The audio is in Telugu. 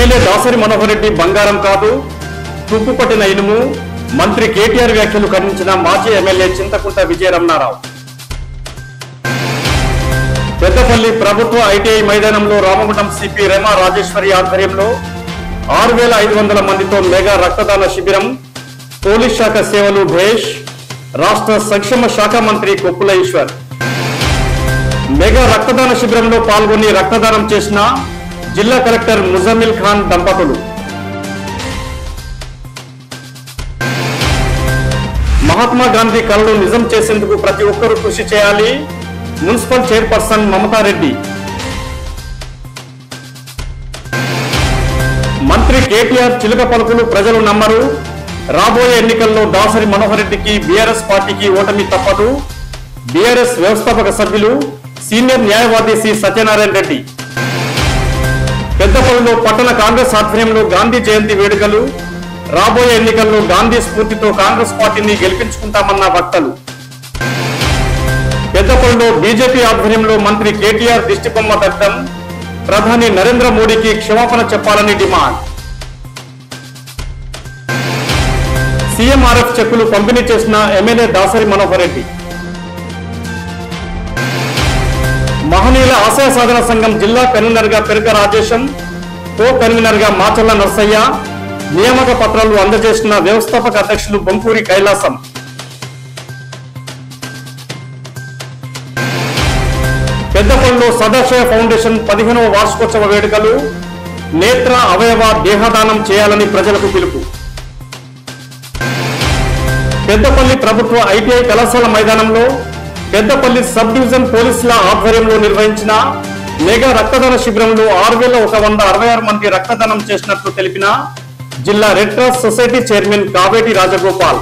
ఎమ్మెల్యే దాసరి మనోహర్ రెడ్డి బంగారం కాదు తుప్పుపట్టిన ఇనుము మంత్రి కేటీఆర్ వ్యాఖ్యలు ఖండించిన మాజీ ఎమ్మెల్యే చింతకుంట విజయరమణారావు. పెద్దపల్లి ప్రభుత్వ ఐటీఐ మైదానంలో రామగుండం సిపి రెమా రాజేశ్వరి ఆధ్వర్యంలో 6500 మందితో మెగా రక్తదాన శిబిరం. పోలీస్ శాఖ సేవలు భేష్. రాష్ట్ర సంక్షేమ శాఖ మంత్రి కొప్పుల ఈశ్వర్ మెగా రక్తదాన శిబిరంలో పాల్గొని రక్తదానం చేసిన जिला कलेक्टर मुजम्मिल खान दंपतुलु. महात्मा गांधी कलनु निजम चेसेंदुकु प्रति ओक्करू कृषि चेयाली मुन्सिपल चेयरपर्सन ममता रेड्डी. मंत्री केटीआर चिलक पलुकुलु प्रजलु नम्मरु. राबोये एन्निकल्लो दासरी मनोहर रेड्डीकी बीआरएस पार्टीकी ओटमी तप्पदु. बीआरएस व्यवस्थापक सभ्युलु सीनियर न्यायवादी सी सत्यनारायण रेड्डी. పెద్దపల్లిలో పట్టణ కాంగ్రెస్ ఆధ్వర్యంలో గాంధీ జయంతి వేడుకలు. రాబోయే ఎన్నికల్లో గాంధీ స్ఫూర్తితో కాంగ్రెస్ పార్టీని గెలిపించుకుంటామన్న వక్తలు. పెద్దపల్లిలో బీజేపీ ఆధ్వర్యంలో మంత్రి కేటీఆర్ దిష్టిబొమ్మ దగ్ధం. ప్రధాని నరేంద్ర మోడీకి క్షమాపణ చెప్పాలని డిమాండ్. సీఎంఆర్ఎఫ్ చెక్కులు పంపిణీ చేసిన ఎమ్మెల్యే దాసరి మనోహర్ రెడ్డి. మహనీయుల ఆశయ సాధన సంఘం జిల్లా కన్వీనర్ గా పెరక రాజేశం, కో కన్వీనర్ గా మాచల్ల నర్సయ్య నియామక పత్రాలు అందజేసిన వ్యవస్థాపక అధ్యక్షులు బొంపూరి కైలాసం. పెద్దపల్లిలో సదాశయ ఫౌండేషన్ 15వ వార్షికోత్సవ వేడుకలు. నేత్ర అవయవ దేహదానం చేయాలని ప్రజలకు పిలుపు. పెద్దపల్లి ప్రభుత్వ ఐటీఐ కళాశాల మైదానంలో పెద్దపల్లి సబ్ డివిజన్ పోలీసుల ఆధ్వర్యంలో నిర్వహించిన మెగా రక్తదాన శిబిరంలో 6166 మంది రక్తదానం చేసినట్లు తెలిపిన జిల్లా Red Cross society chairman Kaveti Rajagopal.